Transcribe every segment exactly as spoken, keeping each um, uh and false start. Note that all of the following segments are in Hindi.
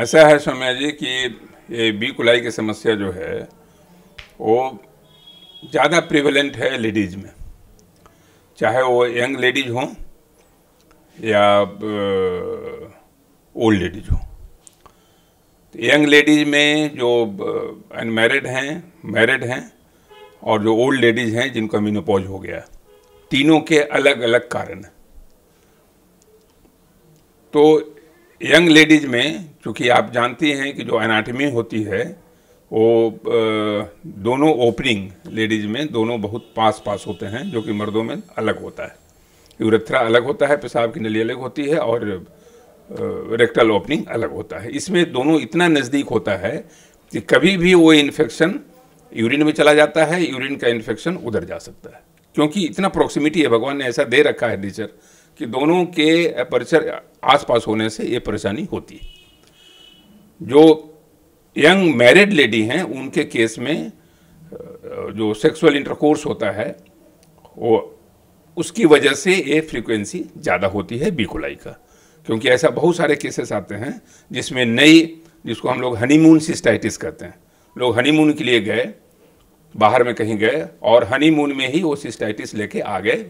ऐसा है सौम्या जी कि बी कुलाई की समस्या जो है वो ज़्यादा प्रिवेलेंट है लेडीज़ में, चाहे वो यंग लेडीज़ हों या ओल्ड लेडीज हों। यंग लेडीज़ में जो अनमैरिड हैं, मैरिड हैं और जो ओल्ड लेडीज़ हैं जिनका मेनोपॉज हो गया, तीनों के अलग अलग कारण हैं। तो यंग लेडीज़ में चूँकि आप जानती हैं कि जो एनाटॉमी होती है वो दोनों ओपनिंग लेडीज़ में दोनों बहुत पास पास होते हैं, जो कि मर्दों में अलग होता है। यूरेथ्रा अलग होता है, पेशाब की नली अलग होती है और रेक्टल ओपनिंग अलग होता है। इसमें दोनों इतना नज़दीक होता है कि कभी भी वो इन्फेक्शन यूरिन में चला जाता है, यूरिन का इन्फेक्शन उधर जा सकता है, क्योंकि इतना प्रॉक्सिमिटी है, भगवान ने ऐसा दे रखा है नेचर कि दोनों के परिसर आसपास होने से ये परेशानी होती है। जो यंग मैरिड लेडी हैं उनके केस में जो सेक्सुअल इंटरकोर्स होता है वो उसकी वजह से ये फ्रीक्वेंसी ज़्यादा होती है बी कुलाई का, क्योंकि ऐसा बहुत सारे केसेस आते हैं जिसमें नई, जिसको हम लोग हनीमून सिस्टाइटिस कहते हैं। लोग हनीमून के लिए गए, बाहर में कहीं गए और हनीमून में ही वो सिस्टाइटिस लेके आ गए,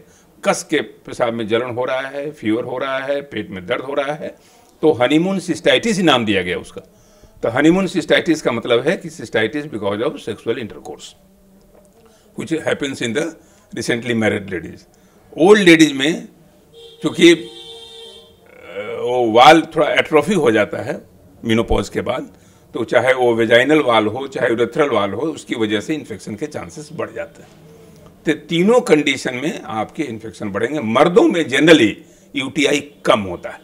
कस के पेशाब में जलन हो रहा है, फीवर हो रहा है, पेट में दर्द हो रहा है, तो हनीमून सिस्टाइटिस ही नाम दिया गया उसका। तो हनीमून सिस्टाइटिस का मतलब है कि cystitis because of sexual intercourse which happens in the recently married ladies. Old ladies में चूँकि वो वाल थोड़ा एट्रोफी हो जाता है मेनोपॉज के बाद, तो चाहे वो वेजाइनल वाल हो चाहे यूरेथ्रल वाल हो, उसकी वजह से इन्फेक्शन के चांसेस बढ़ जाते हैं। तो तीनों कंडीशन में आपके इन्फेक्शन बढ़ेंगे। मर्दों में जनरली यूटीआई कम होता है,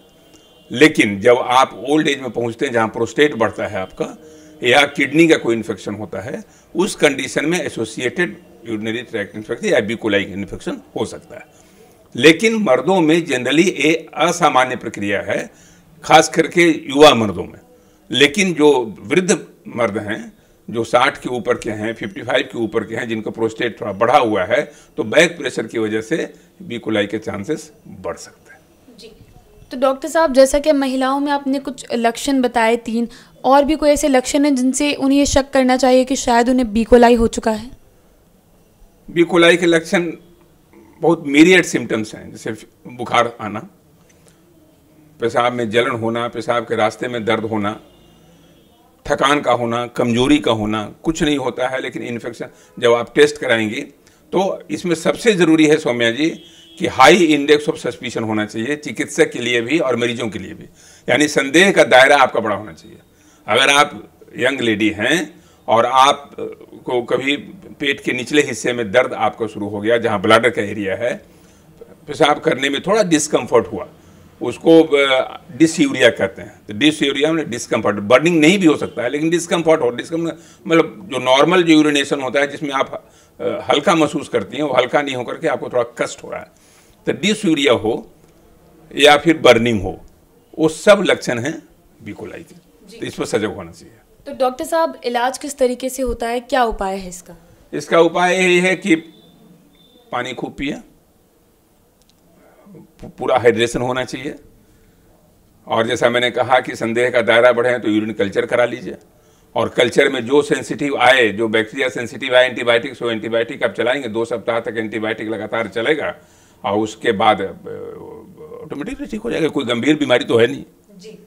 लेकिन जब आप ओल्ड एज में पहुंचते हैं जहां प्रोस्टेट बढ़ता है आपका या किडनी का कोई इन्फेक्शन होता है, उस कंडीशन में एसोसिएटेड यूरिनरी ट्रैक्ट इन्फेक्शन या बी कुलाई इन्फेक्शन हो सकता है। लेकिन मर्दों में जनरली ये असामान्य प्रक्रिया है, खास करके युवा मर्दों में। लेकिन जो वृद्ध मर्द हैं, जो साठ के ऊपर के हैं, पचपन के ऊपर के हैं, जिनका प्रोस्टेट थोड़ा बढ़ा हुआ है, तो बैक प्रेशर की वजह से बी कुलाई के चांसेस बढ़ सकते हैं जी। तो डॉक्टर साहब, जैसा कि महिलाओं में आपने कुछ लक्षण बताए, तीन और भी कोई ऐसे लक्षण हैं जिनसे उन्हें शक करना चाहिए कि शायद उन्हें बी कुलाई हो चुका है? बी कुलाई के लक्षण बहुत मीरियड सिम्टम्स हैं, जैसे बुखार आना, पेशाब में जलन होना, पेशाब के रास्ते में दर्द होना, थकान का होना, कमजोरी का होना। कुछ नहीं होता है लेकिन इन्फेक्शन जब आप टेस्ट कराएंगे तो इसमें सबसे ज़रूरी है सौम्या जी कि हाई इंडेक्स ऑफ सस्पिशन होना चाहिए चिकित्सक के लिए भी और मरीजों के लिए भी, यानी संदेह का दायरा आपका बड़ा होना चाहिए। अगर आप यंग लेडी हैं और आप को कभी पेट के निचले हिस्से में दर्द आपको शुरू हो गया, जहां ब्लैडर का एरिया है, पेशाब करने में थोड़ा डिस्कम्फर्ट हुआ, उसको डिस यूरिया कहते हैं। तो डिस यूरिया में डिस्कम्फर्ट, बर्निंग नहीं भी हो सकता है लेकिन डिस्कम्फर्ट हो, डिस्कम्फर्ट मतलब जो नॉर्मल जो यूरिनेशन होता है जिसमें आप हल्का महसूस करती हैं, वो हल्का नहीं होकर के आपको थोड़ा कष्ट हो रहा है। तो डिस यूरिया हो या फिर बर्निंग हो, वो सब लक्षण हैं बी कुलाई के, तो इस पर सजग होना चाहिए। तो डॉक्टर साहब, इलाज किस तरीके से होता है, क्या उपाय है इसका? इसका उपाय यही है कि पानी खूब पिए, पूरा हाइड्रेशन होना चाहिए और जैसा मैंने कहा कि संदेह का दायरा बढ़े तो यूरिन कल्चर करा लीजिए और कल्चर में जो सेंसिटिव आए, जो बैक्टीरिया सेंसिटिव आए एंटीबायोटिक, सो एंटीबायोटिक आप चलाएंगे। दो सप्ताह तक एंटीबायोटिक लगातार चलेगा और उसके बाद ऑटोमेटिकली ठीक हो जाएगा, कोई गंभीर बीमारी तो है नहीं जी।